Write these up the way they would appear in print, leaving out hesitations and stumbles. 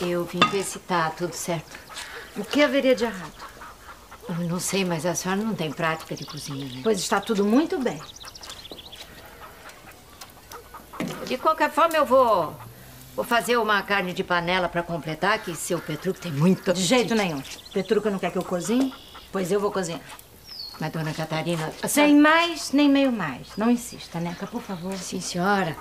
Eu vim ver se tá tudo certo. O que haveria de errado? Eu não sei, mas a senhora não tem prática de cozinha, né? Pois está tudo muito bem. De qualquer forma, eu vou fazer uma carne de panela para completar, que seu Petruchio tem muito... De jeito nenhum. Petruchio não quer que eu cozinhe? Pois eu vou cozinhar. Mas, dona Catarina... Sem mais, nem meio mais. Não insista, Neca, por favor. Sim, senhora.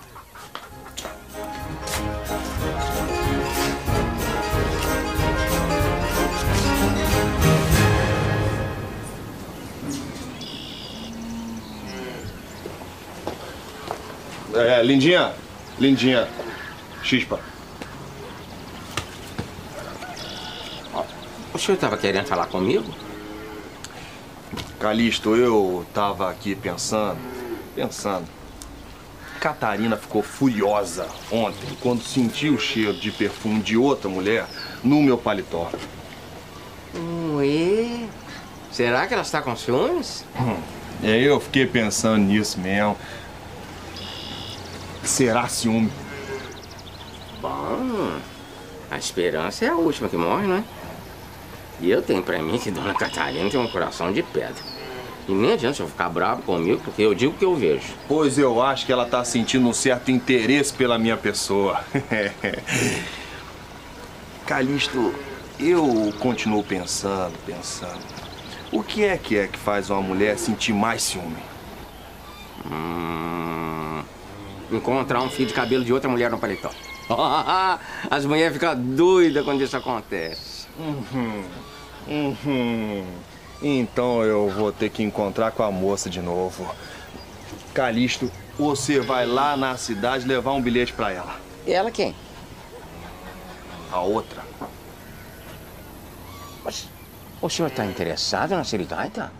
Lindinha, Lindinha, Chispa. O senhor estava querendo falar comigo? Calixto, eu estava aqui pensando. Catarina ficou furiosa ontem quando sentiu o cheiro de perfume de outra mulher no meu paletó. Ué, será que ela está com ciúmes? Eu fiquei pensando nisso mesmo. Será ciúme? Bom, a esperança é a última que morre, não é? E eu tenho pra mim que dona Catarina tem um coração de pedra. E nem adianta eu ficar bravo comigo, porque eu digo o que eu vejo. Pois eu acho que ela tá sentindo um certo interesse pela minha pessoa. Calixto, eu continuo pensando. O que é que faz uma mulher sentir mais ciúme? Encontrar um fio de cabelo de outra mulher no paletó. As mulheres ficam doidas quando isso acontece. Então eu vou ter que encontrar com a moça de novo. Calixto, você vai lá na cidade levar um bilhete pra ela. E ela quem? A outra. Mas o senhor tá interessado na senhorita?